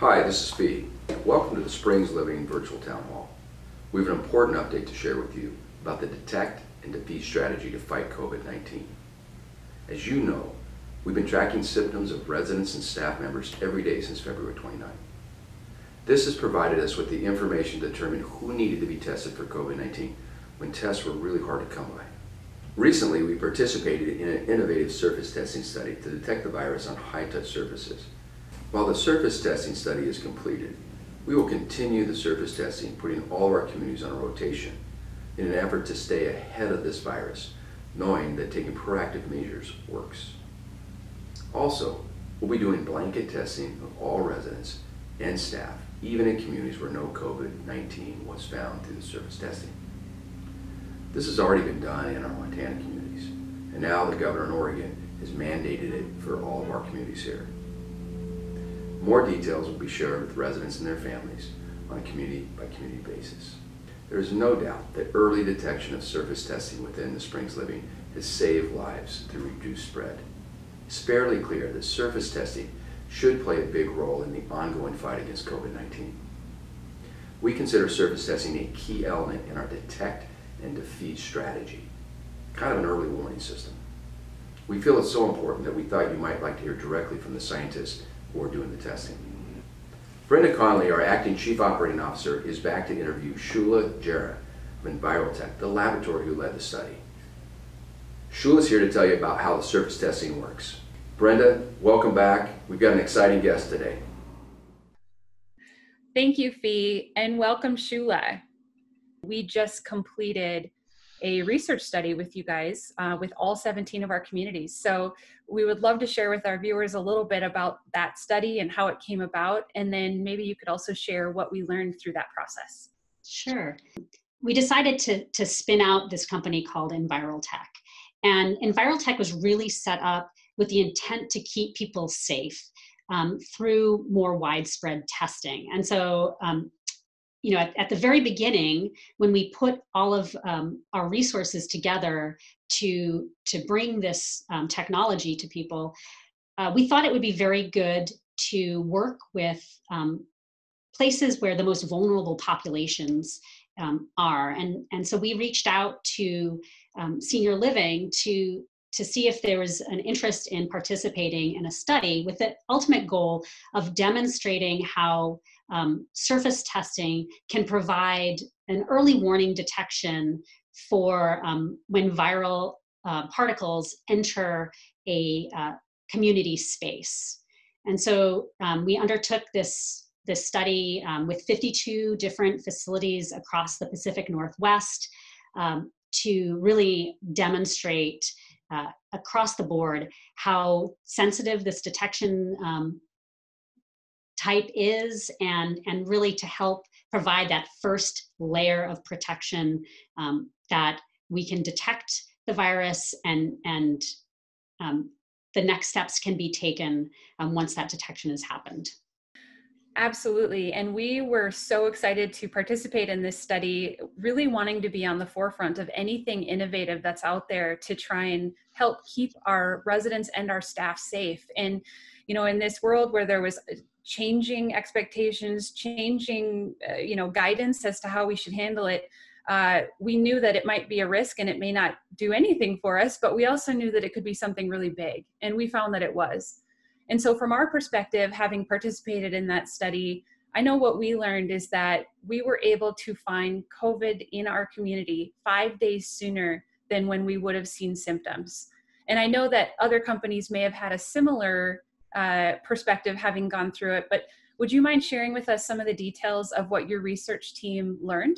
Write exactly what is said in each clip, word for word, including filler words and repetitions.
Hi, this is Fee. Welcome to the Springs Living Virtual Town Hall. We have an important update to share with you about the Detect and Defeat strategy to fight COVID nineteen. As you know, we've been tracking symptoms of residents and staff members every day since February twenty-ninth. This has provided us with the information to determine who needed to be tested for COVID nineteen when tests were really hard to come by. Recently, we participated in an innovative surface testing study to detect the virus on high-touch surfaces. While the surface testing study is completed, we will continue the surface testing, putting all of our communities on a rotation in an effort to stay ahead of this virus, knowing that taking proactive measures works. Also, we'll be doing blanket testing of all residents and staff, even in communities where no COVID nineteen was found through the surface testing. This has already been done in our Montana communities, and now the governor in Oregon has mandated it for all of our communities here. More details will be shared with residents and their families on a community-by-community basis. There is no doubt that early detection of surface testing within the Springs Living has saved lives through reduced spread. It's fairly clear that surface testing should play a big role in the ongoing fight against COVID nineteen. We consider surface testing a key element in our Detect and Defeat strategy, kind of an early warning system. We feel it's so important that we thought you might like to hear directly from the scientists who are doing the testing. Brenda Conley, our acting chief operating officer, is back to interview Shula Jarrah from EnviroTech, the laboratory who led the study. Shula's here to tell you about how the surface testing works. Brenda, welcome back. We've got an exciting guest today. Thank you, Fee, and welcome, Shula. We just completed a research study with you guys, uh, with all seventeen of our communities. So we would love to share with our viewers a little bit about that study and how it came about, and then maybe you could also share what we learned through that process. Sure. We decided to, to spin out this company called EnviroTech. And EnviroTech was really set up with the intent to keep people safe um, through more widespread testing. And so, um, you know, at, at the very beginning, when we put all of um, our resources together to, to bring this um, technology to people, uh, we thought it would be very good to work with um, places where the most vulnerable populations um, are. And, and so we reached out to um, senior living to, to see if there was an interest in participating in a study with the ultimate goal of demonstrating how Um, surface testing can provide an early warning detection for um, when viral uh, particles enter a uh, community space. And so um, we undertook this, this study um, with fifty-two different facilities across the Pacific Northwest um, to really demonstrate uh, across the board how sensitive this detection um, type is, and, and really to help provide that first layer of protection um, that we can detect the virus, and, and um, the next steps can be taken um, once that detection has happened. Absolutely. And we were so excited to participate in this study, really wanting to be on the forefront of anything innovative that's out there to try and help keep our residents and our staff safe. And, you know, in this world where there was changing expectations, changing, uh, you know, guidance as to how we should handle it, uh, we knew that it might be a risk and it may not do anything for us, but we also knew that it could be something really big. And we found that it was. And so from our perspective, having participated in that study, I know what we learned is that we were able to find COVID in our community five days sooner than when we would have seen symptoms. And I know that other companies may have had a similar uh, perspective having gone through it, but would you mind sharing with us some of the details of what your research team learned?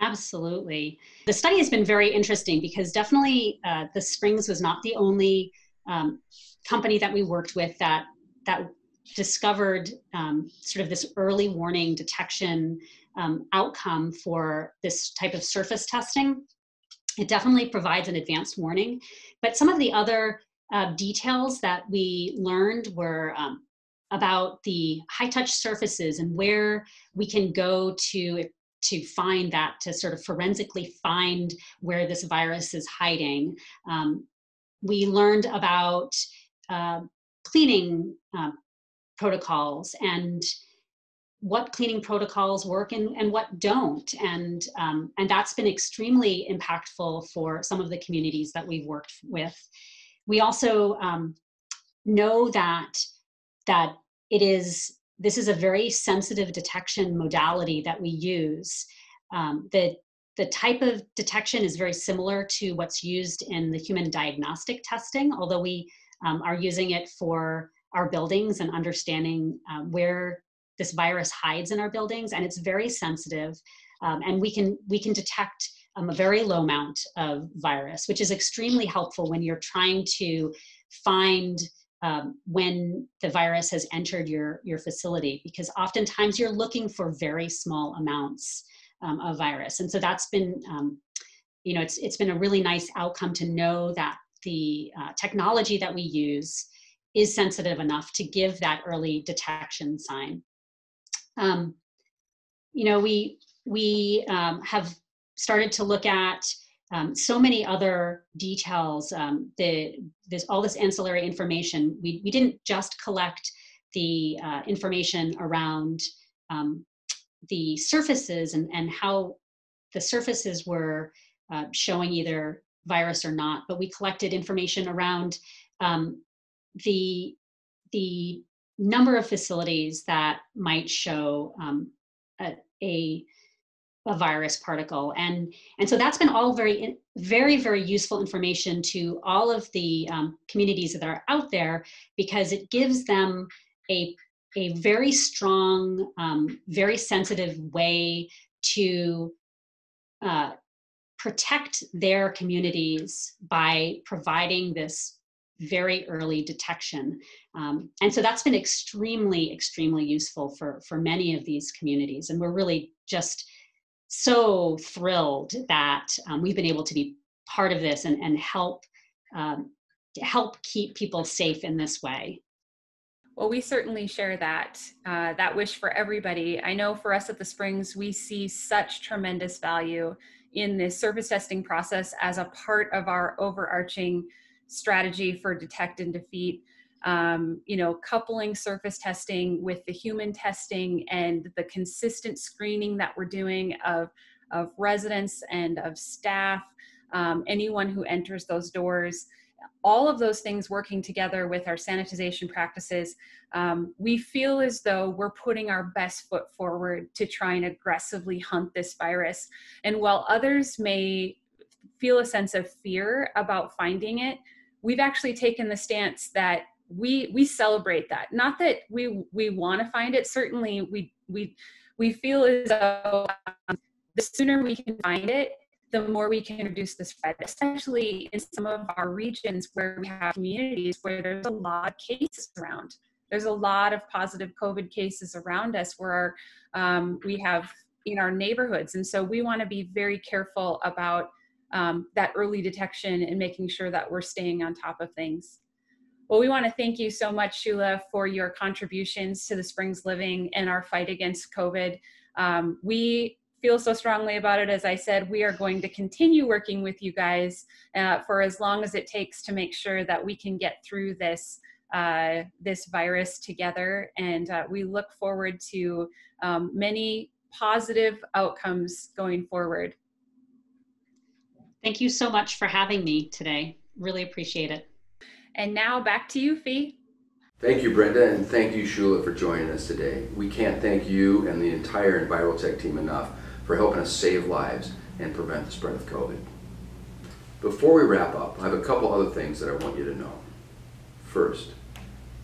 Absolutely. The study has been very interesting because definitely uh, the Springs was not the only Um, company that we worked with that that discovered um, sort of this early warning detection um, outcome for this type of surface testing. It definitely provides an advanced warning, but some of the other uh, details that we learned were um, about the high-touch surfaces and where we can go to to find that, to sort of forensically find where this virus is hiding. Um, We learned about uh, cleaning uh, protocols and what cleaning protocols work and, and what don't. And, um, and that's been extremely impactful for some of the communities that we've worked with. We also um, know that, that it is, this is a very sensitive detection modality that we use. Um, the, the type of detection is very similar to what's used in the human diagnostic testing, although we um, are using it for our buildings and understanding uh, where this virus hides in our buildings, and it's very sensitive, um, and we can we can detect um, a very low amount of virus, which is extremely helpful when you're trying to find um, when the virus has entered your your facility, because oftentimes you're looking for very small amounts um, of virus, and so that's been um, you know it's it's been a really nice outcome to know that the uh, technology that we use is sensitive enough to give that early detection sign. Um, you know, we, we um, have started to look at um, so many other details, um, the, this, all this ancillary information. We, we didn't just collect the uh, information around um, the surfaces and, and how the surfaces were uh, showing either virus or not, but we collected information around um, the, the number of facilities that might show um, a, a, a virus particle. And, and so that's been all very, very, very useful information to all of the um, communities that are out there, because it gives them a, a very strong, um, very sensitive way to uh, protect their communities by providing this very early detection. Um, and so that's been extremely, extremely useful for, for many of these communities. And we're really just so thrilled that um, we've been able to be part of this and, and help, um, help keep people safe in this way. Well, we certainly share that, uh, that wish for everybody. I know for us at the Springs, we see such tremendous value in this surface testing process as a part of our overarching strategy for detect and defeat, um, you know, coupling surface testing with the human testing and the consistent screening that we're doing of, of residents and of staff, um, anyone who enters those doors, all of those things working together with our sanitization practices. Um, we feel as though we're putting our best foot forward to try and aggressively hunt this virus. And while others may feel a sense of fear about finding it, we've actually taken the stance that we we celebrate that. Not that we we want to find it. Certainly, we we we feel as though um, the sooner we can find it, the more we can reduce the spread. Especially in some of our regions where we have communities where there's a lot of cases around. There's a lot of positive COVID cases around us where our, um, we have in our neighborhoods, and so we want to be very careful about Um, that early detection and making sure that we're staying on top of things. Well, we want to thank you so much, Shula, for your contributions to the Springs Living and our fight against COVID. Um, we feel so strongly about it. As I said, we are going to continue working with you guys uh, for as long as it takes to make sure that we can get through this, uh, this virus together. And uh, we look forward to um, many positive outcomes going forward. Thank you so much for having me today. Really appreciate it. And now back to you, Fee. Thank you, Brenda, and thank you, Shula, for joining us today. We can't thank you and the entire EnviroTech team enough for helping us save lives and prevent the spread of COVID. Before we wrap up, I have a couple other things that I want you to know. First,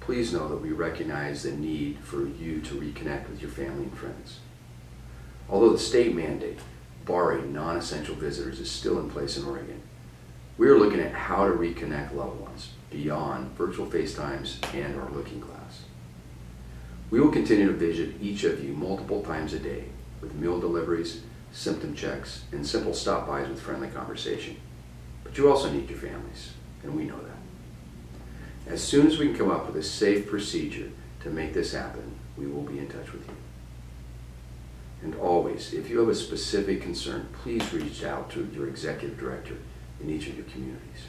please know that we recognize the need for you to reconnect with your family and friends. Although the state mandate barring non-essential visitors is still in place in Oregon, we are looking at how to reconnect loved ones beyond virtual FaceTimes and our Looking Glass. We will continue to visit each of you multiple times a day with meal deliveries, symptom checks, and simple stop-bys with friendly conversation. But you also need your families, and we know that. As soon as we can come up with a safe procedure to make this happen, we will be in touch with you. And always, if you have a specific concern, please reach out to your executive director in each of your communities.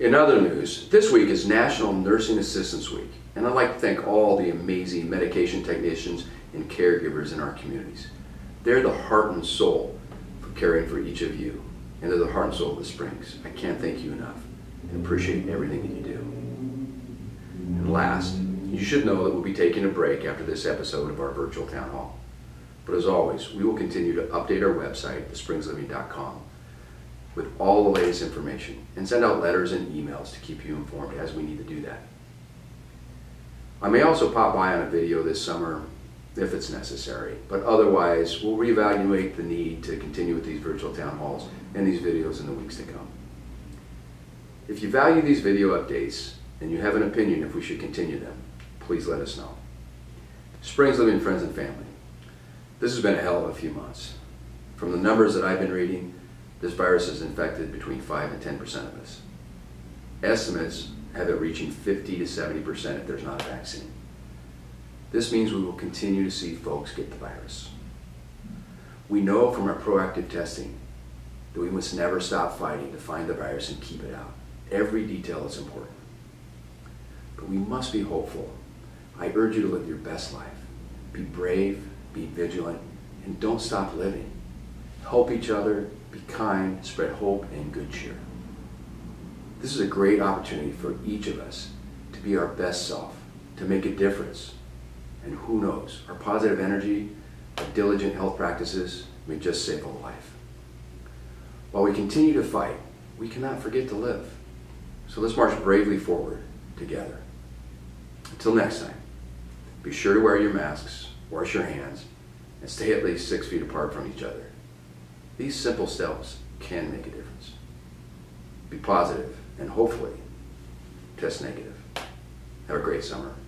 In other news, this week is National Nursing Assistance Week, and I'd like to thank all the amazing medication technicians and caregivers in our communities. They're the heart and soul for caring for each of you, and they're the heart and soul of the Springs. I can't thank you enough and appreciate everything that you do. And last, you should know that we'll be taking a break after this episode of our virtual town hall. But as always, we will continue to update our website, the springs living dot com, with all the latest information and send out letters and emails to keep you informed as we need to do that. I may also pop by on a video this summer if it's necessary, but otherwise we'll reevaluate the need to continue with these virtual town halls and these videos in the weeks to come. If you value these video updates and you have an opinion if we should continue them, please let us know. Springs Living friends and family, this has been a hell of a few months. From the numbers that I've been reading, this virus has infected between five and ten percent of us. Estimates have it reaching fifty to seventy percent if there's not a vaccine. This means we will continue to see folks get the virus. We know from our proactive testing that we must never stop fighting to find the virus and keep it out. Every detail is important. But we must be hopeful. I urge you to live your best life. Be brave, be vigilant, and don't stop living. Help each other, be kind, spread hope and good cheer. This is a great opportunity for each of us to be our best self, to make a difference. And who knows, our positive energy, our diligent health practices may just save a life. While we continue to fight, we cannot forget to live. So let's march bravely forward together. Until next time, be sure to wear your masks, wash your hands, and stay at least six feet apart from each other. These simple steps can make a difference. Be positive and hopefully test negative. Have a great summer.